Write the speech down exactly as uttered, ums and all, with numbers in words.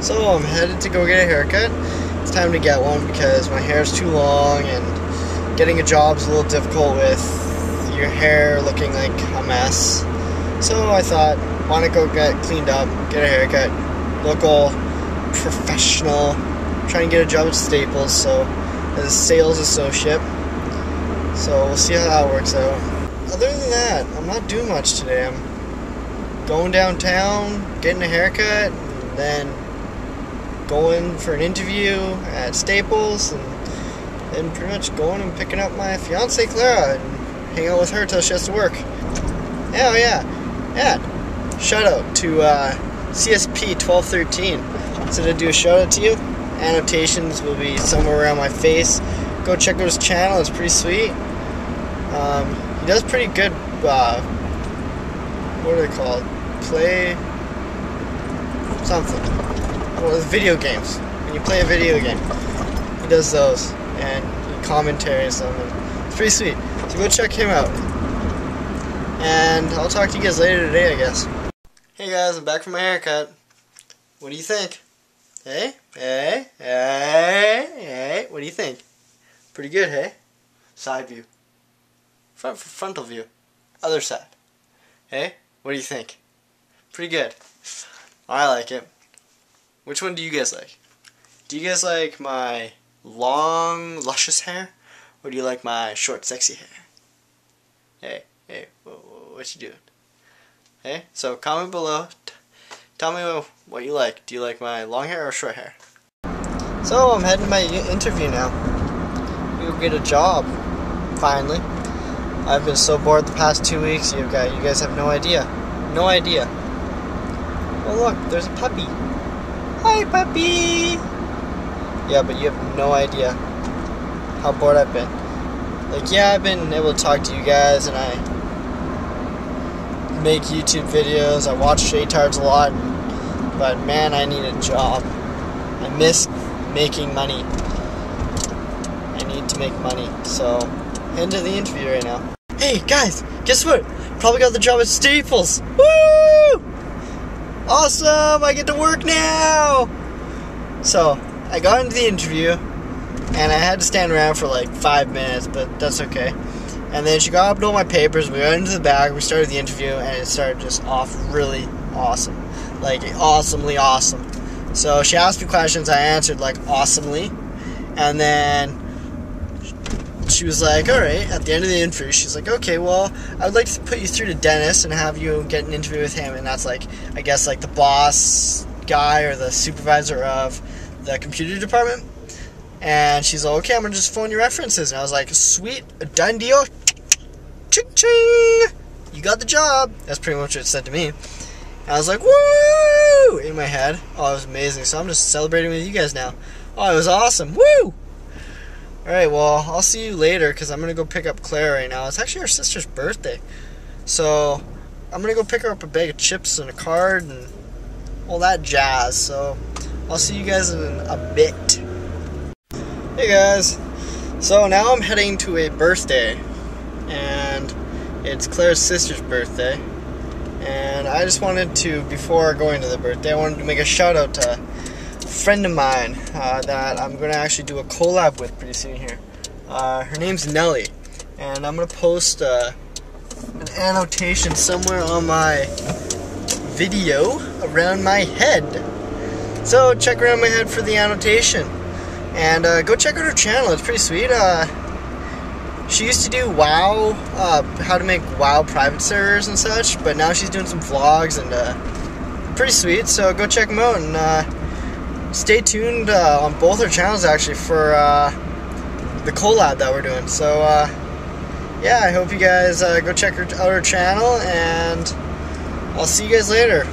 So I'm headed to go get a haircut. It's time to get one because my hair is too long and getting a job's a little difficult with your hair looking like a mess. So I thought, want to go get cleaned up, get a haircut, look all professional, try and get a job at Staples, so as a sales associate. So we'll see how that works out. Other than that, I'm not doing much today. I'm going downtown, getting a haircut, and then going for an interview at Staples, and then pretty much going and picking up my fiance Clara and hang out with her till she has to work. Oh yeah, yeah. Shout out to uh, C S P twelve thirteen. So to do a shout out to you. Annotations will be somewhere around my face. Go check out his channel. It's pretty sweet. Um, he does pretty good. Uh, what are they called? Play something. Well, video games. When you play a video game, he does those and commentary and something. It's pretty sweet. So go check him out. And I'll talk to you guys later today, I guess. Hey guys, I'm back from my haircut. What do you think? Hey? Hey? Hey? Hey? What do you think? Pretty good, hey? Side view. Front, frontal view. Other side. Hey? What do you think? Pretty good. I like it. Which one do you guys like? Do you guys like my long, luscious hair? Or do you like my short, sexy hair? Hey? Hey, what you doing? Hey, so comment below. T tell me what you like. Do you like my long hair or short hair? So I'm heading to my interview now. We'll get a job, finally. I've been so bored the past two weeks. You guys, you guys have no idea, no idea. Oh look, there's a puppy. Hi, puppy. Yeah, but you have no idea how bored I've been. Like, yeah, I've been able to talk to you guys, and I make YouTube videos, I watch Shaytards a lot, but man, I need a job. I miss making money. I need to make money, so head to the interview right now. Hey guys, guess what? Probably got the job at Staples. Woo! Awesome! I get to work now. So I got into the interview, and I had to stand around for like five minutes, but that's okay. And then she got up to all my papers, we went into the bag, we started the interview, and it started just off really awesome. Like, awesomely awesome. So she asked me questions, I answered, like, awesomely. And then she was like, alright, at the end of the interview, she's like, okay, well, I would like to put you through to Dennis and have you get an interview with him. And that's, like, I guess, like, the boss guy or the supervisor of the computer department. And she's like, okay, I'm going to just phone your references. And I was like, sweet, a done deal. Ching-ching! You got the job. That's pretty much what it said to me. And I was like, woo! In my head. Oh, it was amazing. So I'm just celebrating with you guys now. Oh, it was awesome. Woo! Alright, well, I'll see you later because I'm going to go pick up Clara right now. It's actually her sister's birthday. So I'm going to go pick her up a bag of chips and a card and all that jazz. So I'll see you guys in a bit. Hey guys, so now I'm heading to a birthday, and it's Clara's sister's birthday, and I just wanted to, before going to the birthday, I wanted to make a shout out to a friend of mine uh, that I'm going to actually do a collab with pretty soon here. Uh, her name's Nelly, and I'm going to post uh, an annotation somewhere on my video around my head, so check around my head for the annotation. And uh, go check out her channel, it's pretty sweet. Uh, she used to do WoW, uh, how to make WoW private servers and such, but now she's doing some vlogs and uh, pretty sweet, so go check them out and uh, stay tuned uh, on both her channels actually for uh, the collab that we're doing. So uh, yeah, I hope you guys uh, go check her, out her channel, and I'll see you guys later.